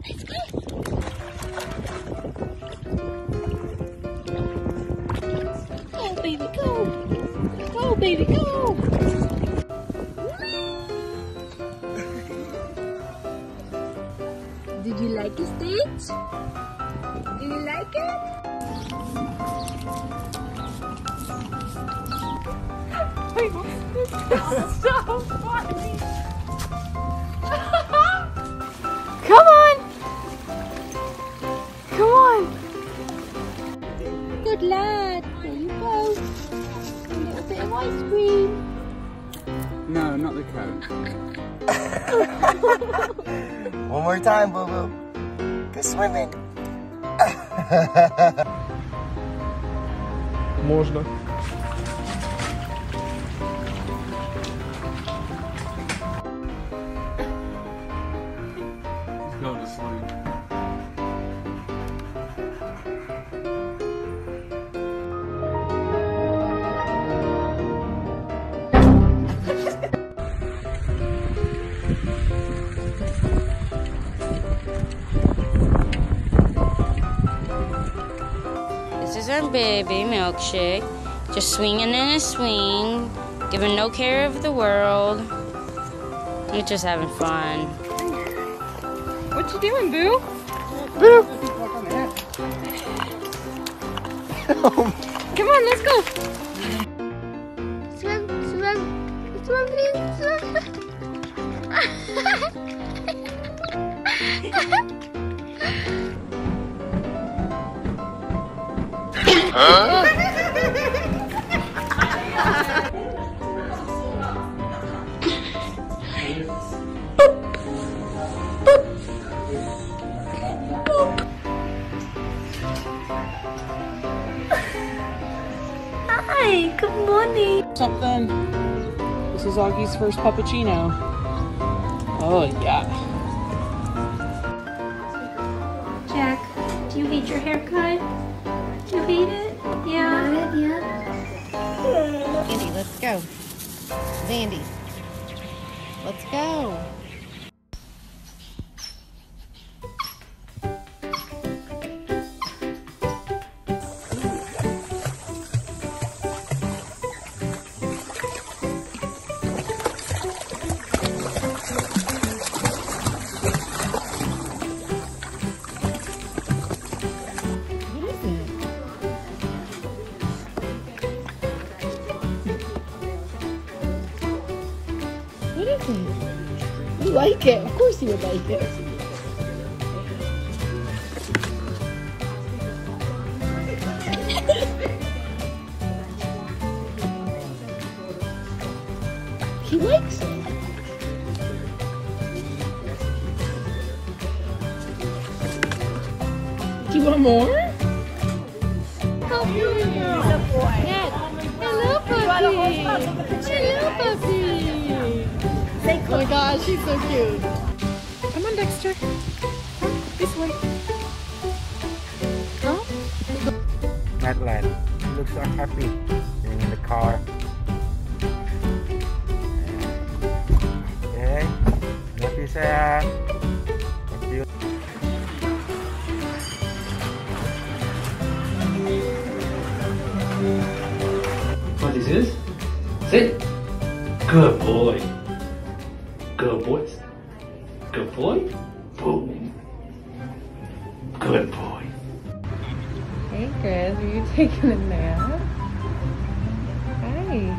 Let's go. Go, baby, go. Go, baby, go. Did you like it, Stitch? Did you like it? Wait, this is so funny. Come on. Come on. Good lad. There you go. A little bit of ice cream. No, not the cone. One more time, Boo Boo. Go swimming. Можно. He's going to sleep. Baby milkshake, just swinging in a swing, giving no care of the world. We're just having fun. What you doing, Boo? Boo! Come on, let's go. Swim, swim, swim, please, swim. Huh? Boop. Boop. Boop. Hi, good morning. Something. This is Augie's first puppuccino. Oh, yeah. Jack, do you hate your haircut? You beat it? Yeah. Yeah. Andy, let's go. Andy, let's go. You like it, of course you would like it. He likes it. Do you want more? Help me. Good boy. Hello, puppy. Hello, puppy. Oh my gosh, she's so cute. Come on, Dexter. Come this way. No? Madeline looks unhappy being in the car. Okay. What is that? What is this? Sit. Good boy. Good boys. Good boy. Boom. Good boy. Hey, Chris, are you taking a nap? Hi.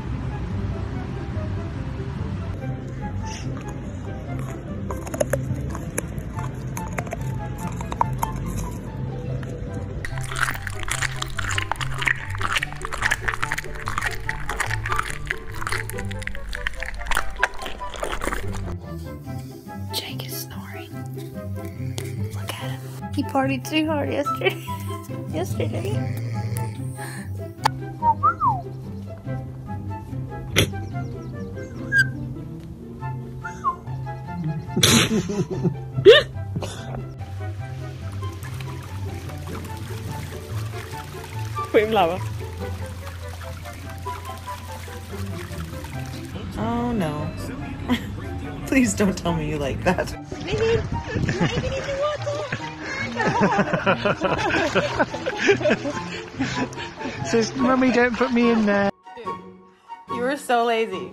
He partied too hard yesterday. Put him lower. Oh no. Please don't tell me you like that. Says, Mummy, don't put me in there. You were so lazy.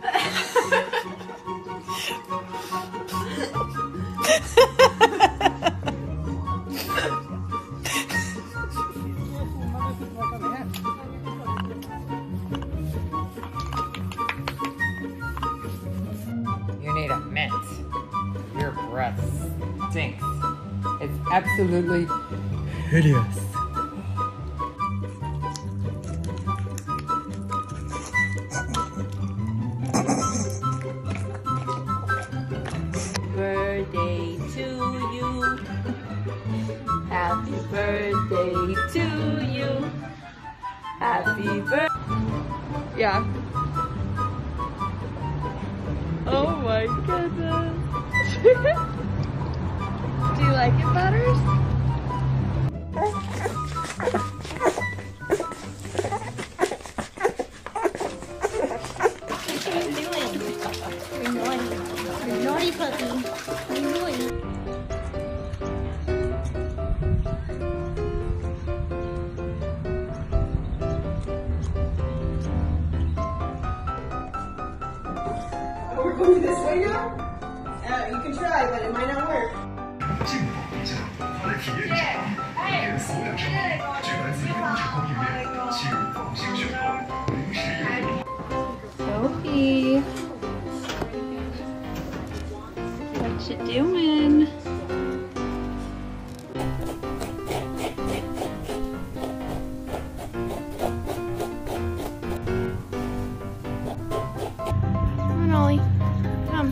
You need a mint. Your breath stinks. It's absolutely hideous. Yeah. Oh my goodness. Do you like it, Butters? What are you doing? You're naughty. You're a naughty puppy. You're naughty. This way now? You can try, but it might not work. Sophie, what you doing? Come on, Ollie. Come.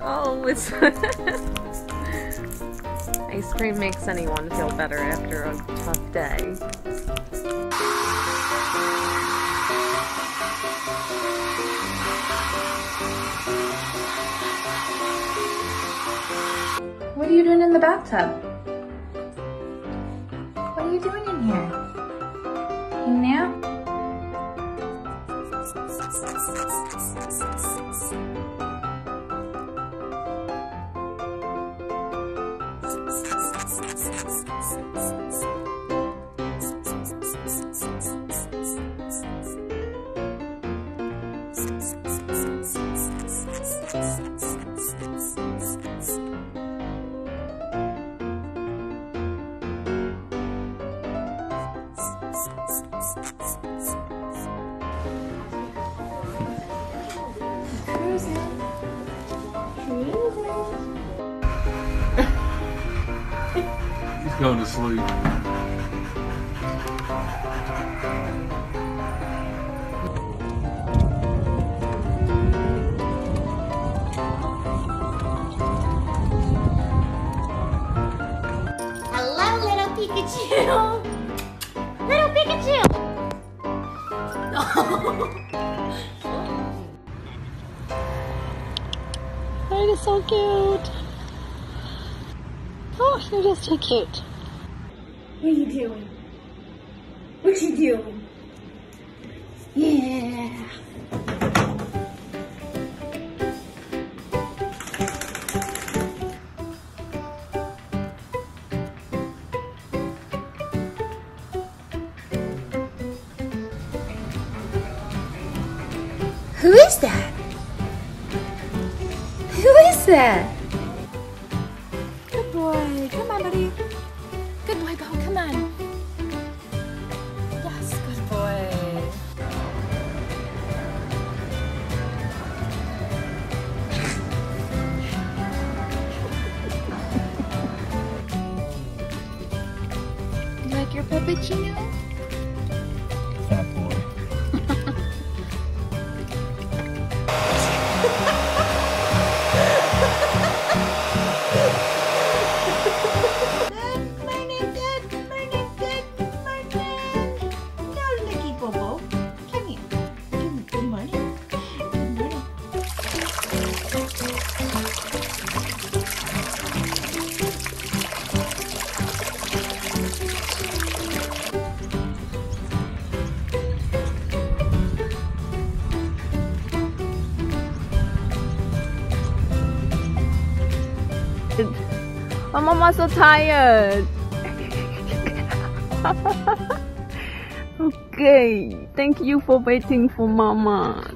Oh, it's ice cream makes anyone feel better after a tough day. What are you doing in the bathtub? What are you doing in here? Now, he's going to sleep. Hello, little Pikachu. Little Pikachu. That is so cute. Oh, you're just so cute. What are you doing? What you doing? Yeah. Who is that? Who is that? Come on, buddy. Good boy, Bo. Come on. Yes, good boy. You like your puppuccino? Fat boy. My mama's so tired. Okay, thank you for waiting for mama.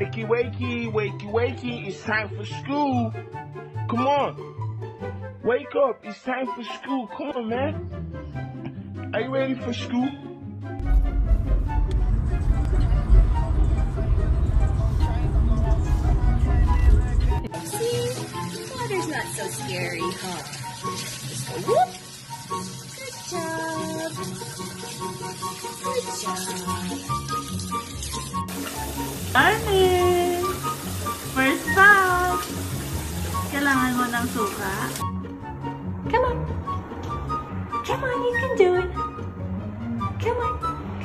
Wakey, wakey, wakey, wakey, it's time for school. Come on. Wake up, it's time for school. Come on, man. Are you ready for school? See, water's not so scary, huh? Just go whoop. Good job. Good job. Armin! First box! Kailangan mo ng suka. Come on! Come on, you can do it! Come on!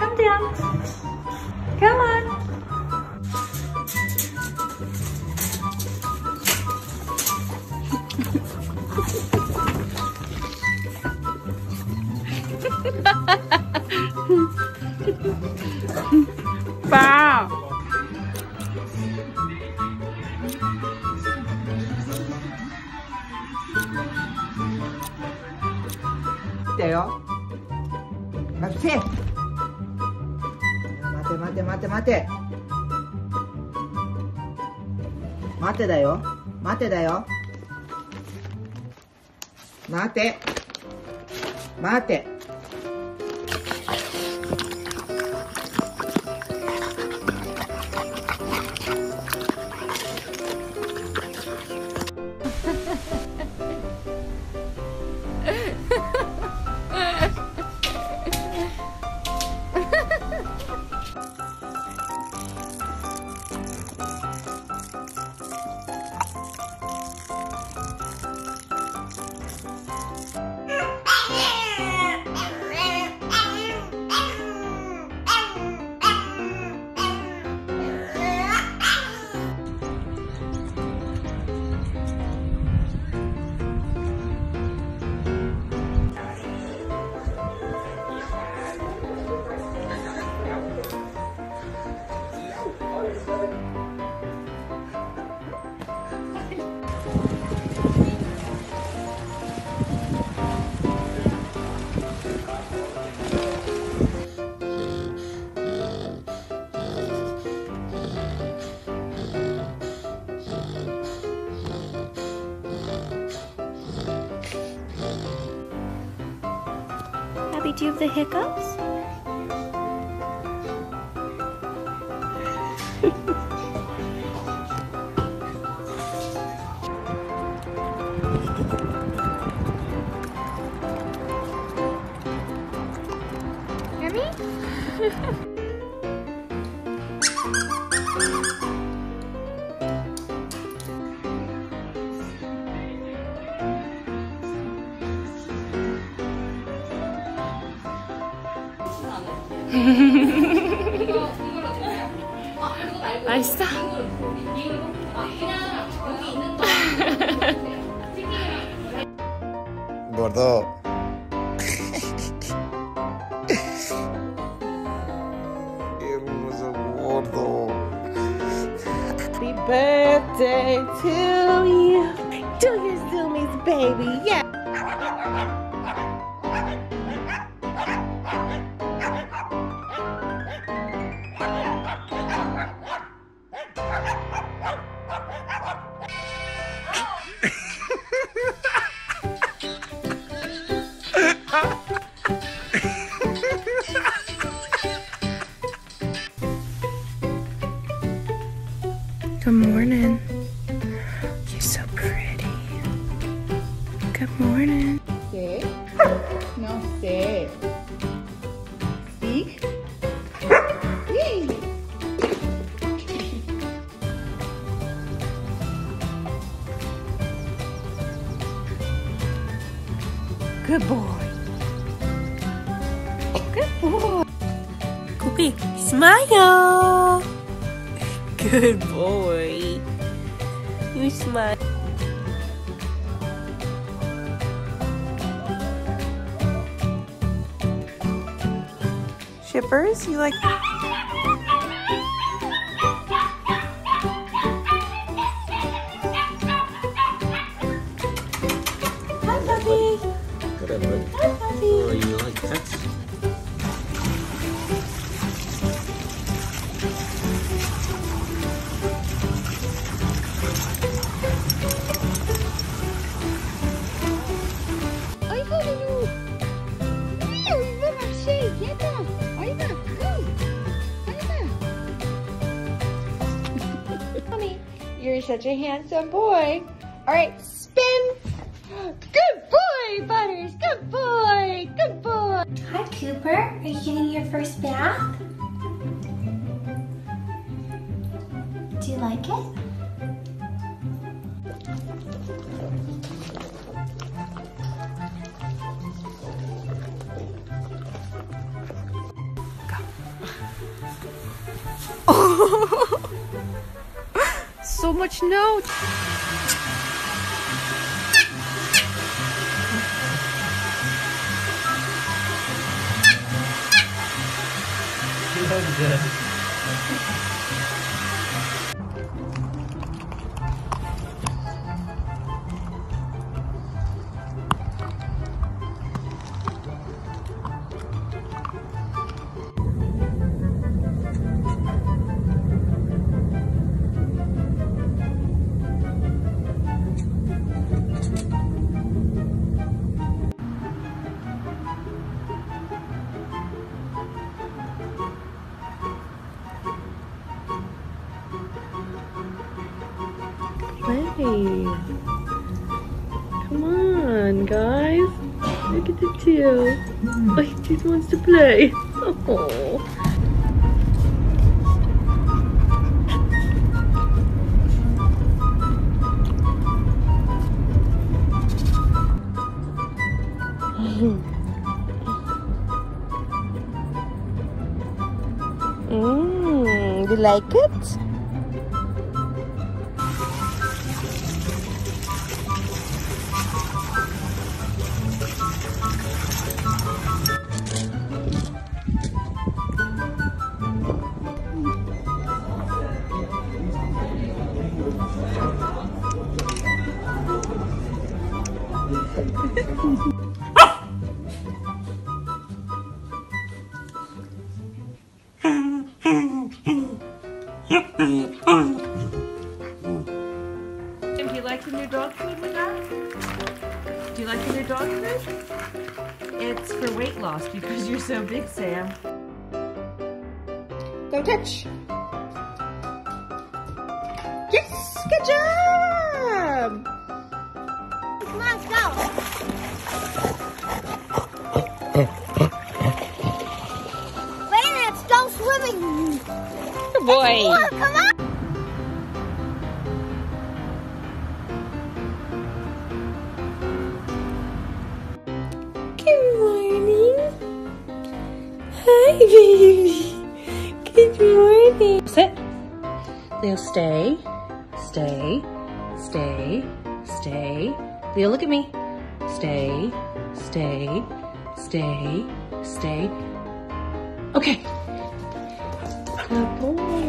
Come down! Come on! Wow! Leo, that's it. Mate. Do you have the hiccups? Hear me? 맛있어? Gordo. Hermoso gordo. Happy birthday to you. Do your zoomies, baby. Yeah. Good morning. You're so pretty. Good morning. Sit. No, sit. Speak. Yay. Good boy. Good boy. Cooper, smile. Good boy. You smile. Shippers, you like? Hi, puppy. Good morning. Hi, puppy. Oh, you like pets? You're such a handsome boy. All right, spin. Good boy, Butters. Good boy. Good boy. Hi, Cooper. Are you getting your first bath? Do you like it? Go. Oh. So much note. Come on, guys. Look at the two. Oh, he just wants to play. Oh. You like it? Do you like the new dog food we got? Do you like the new dog food? It's for weight loss because you're so big, Sam. Go touch. Yes, good job. Come on, go. Wait a minute, let's go swimming. Good boy. Look, come on. Good morning. Sit. Leo, stay. Stay. Stay. Stay. Leo, look at me. Stay. Stay. Stay. Stay. Okay. Good boy. Good boy.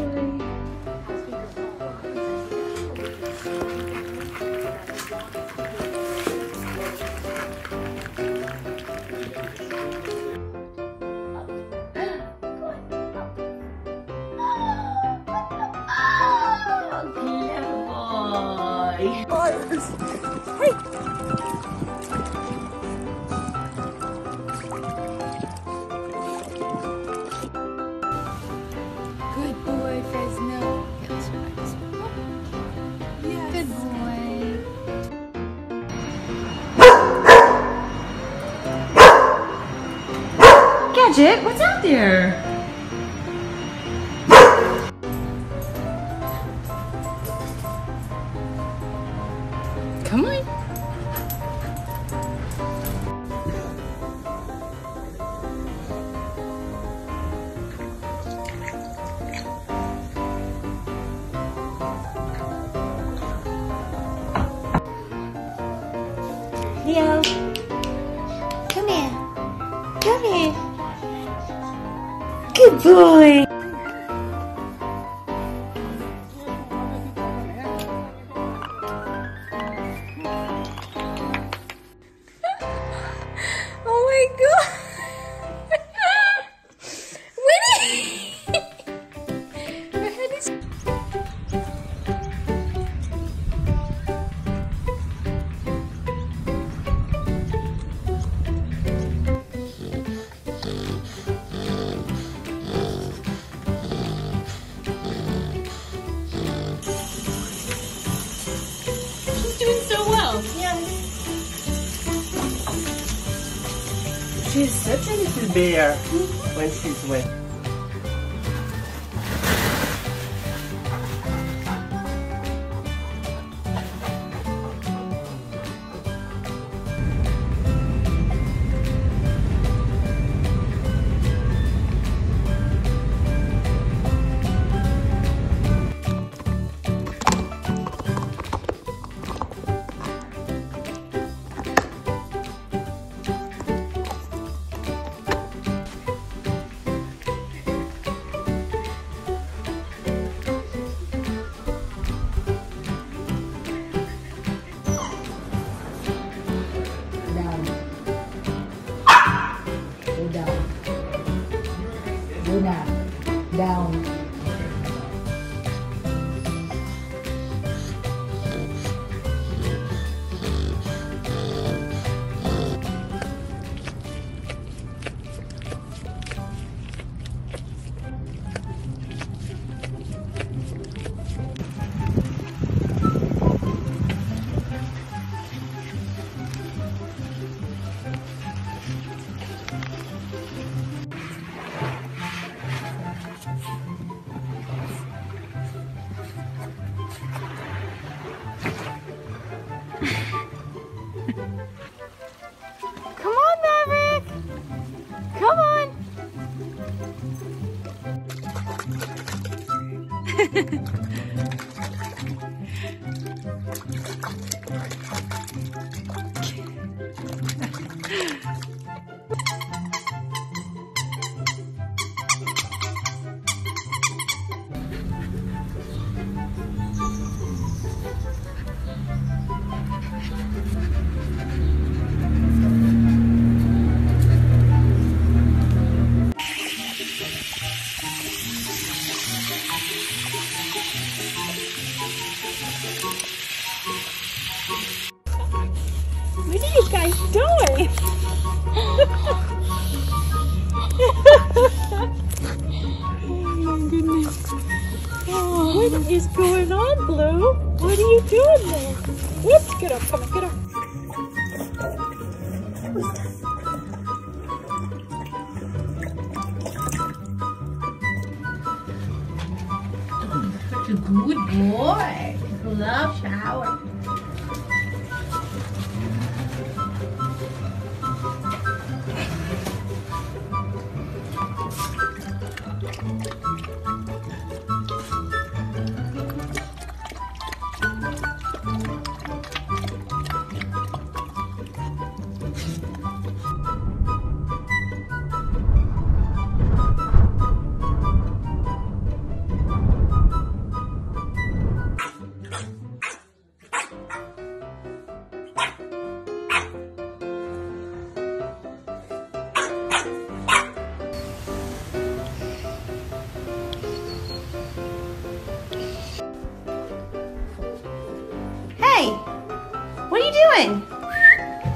Gadget, what's out there? Come on. Leo, come here. Come here. Good boy. She's such a little bear when she's wet. What is going on, Blue? What are you doing there? Whoops, get up, come on, get up. Such a good boy. Love shower.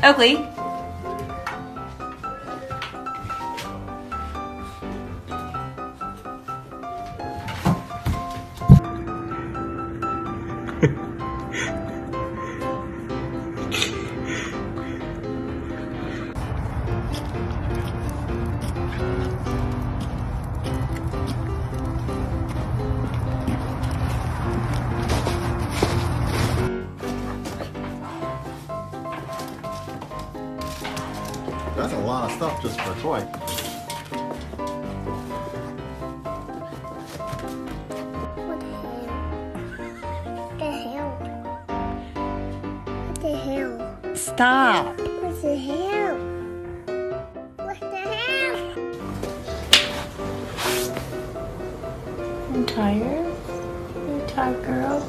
Oakley. That's a lot of stuff just for a toy. What the hell? Stop! What the hell? What the hell? I'm tired. You're tired, girl.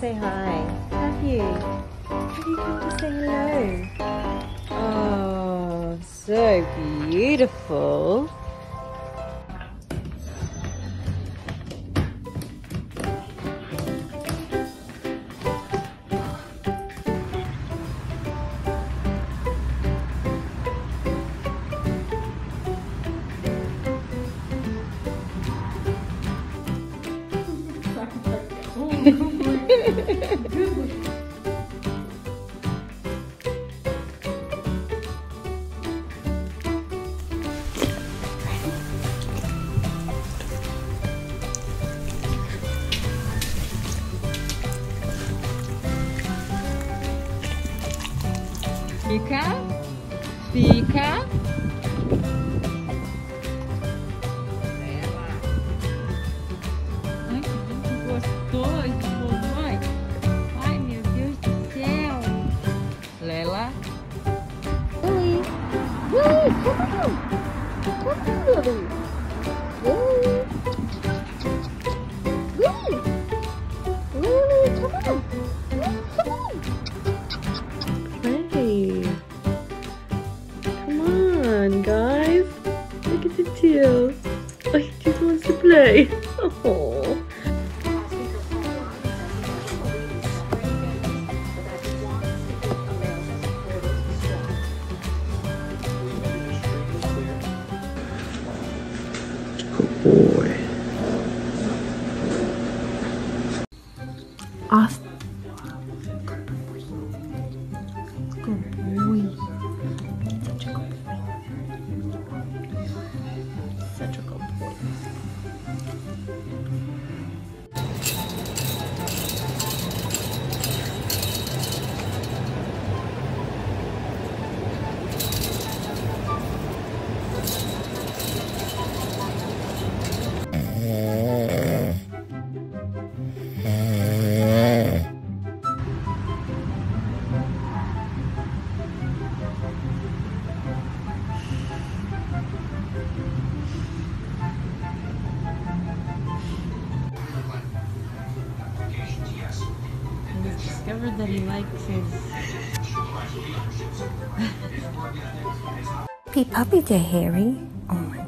Say hi. Have you? Have you come to say hello? Oh, so beautiful. Fika. That he likes his... Happy Puppy Day, Harry. Oh my